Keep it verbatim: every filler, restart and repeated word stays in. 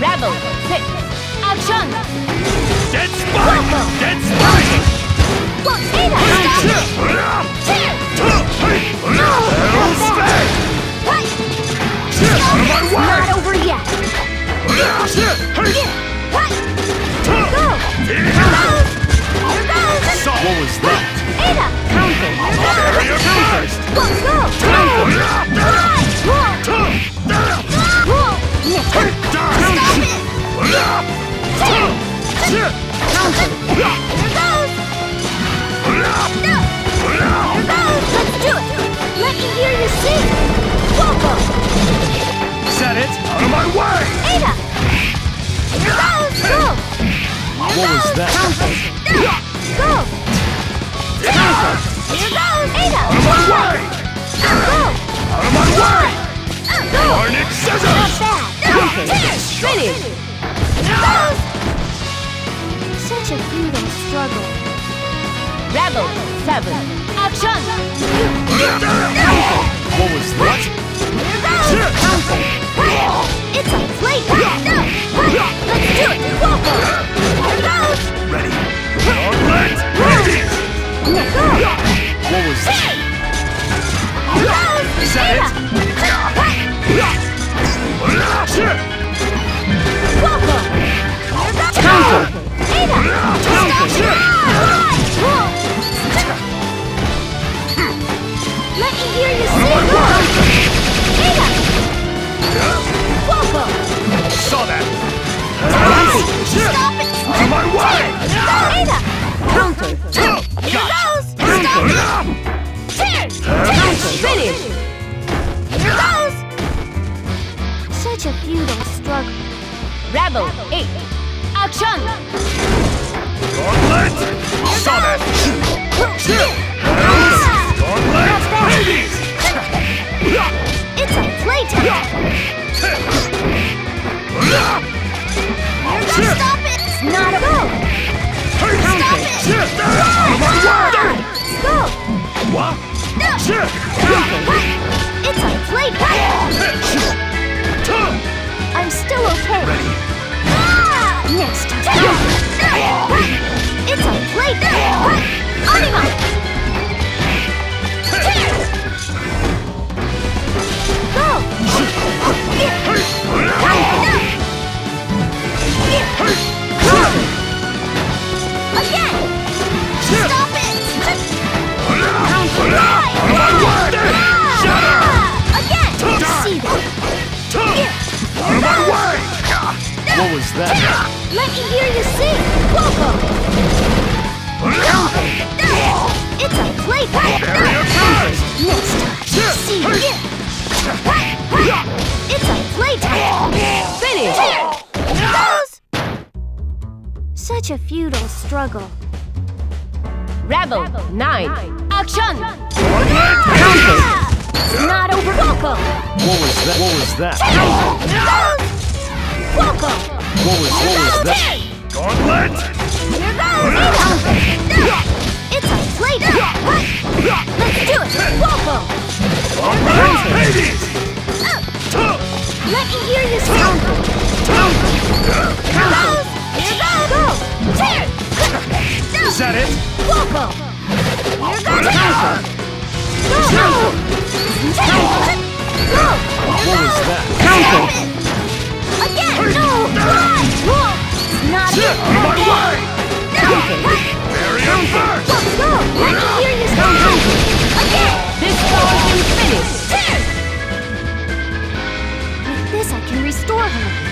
Rebel, hit, action! Dead spine! Dead spine! Volcano! It's not over yet! Go! What was that? Ada! Counter! Go! Go! What was that? Go! Go! Here goes! Ada! Out of my way! Go! Out of my way! Go! Garnet scissors! Finish! Such a brutal struggle. Rebel seven. Action! What was that? Here goes! It's a plate! Let's do it! Ready! Alright! Ready! What was that? Is that it? Counter! Let me hear you say saw that! Stop it! Out of my way! Ada! Counter! Here goes! Stop! Tear! Tear! Finish! Here goes! Such a futile struggle. Rebel eight. Action! Gauntlet! Stop it! Gauntlet! Hades! It's a playtime! Here goes! Not a go! Hey, stop it! Shit! Go! What? Shit! It's a play fight! I'm still okay. Ready? Next time. It's a play fight! Anima! Go! Hey! Again! Stop it! Again! See that? What was that? Let me hear you sing! Welcome! It's a play fight! Next time! See it! It's a play time! Finish! Such a futile struggle. Rebel, Rebel nine. nine. Action! It's not over. Welcome! What was that? What was that? Welcome! What was, what was that? Gauntlet! Here goes! It's a play down! Let's do it! Welcome! Hades! Let me hear you sound! Is that it? Welcome! Here goes! Go! Go! What was that? Counter! Again! No! Not it! My way! Marion first! Go! Let me hear you sound! Again! This goal is finished! With this I can restore her!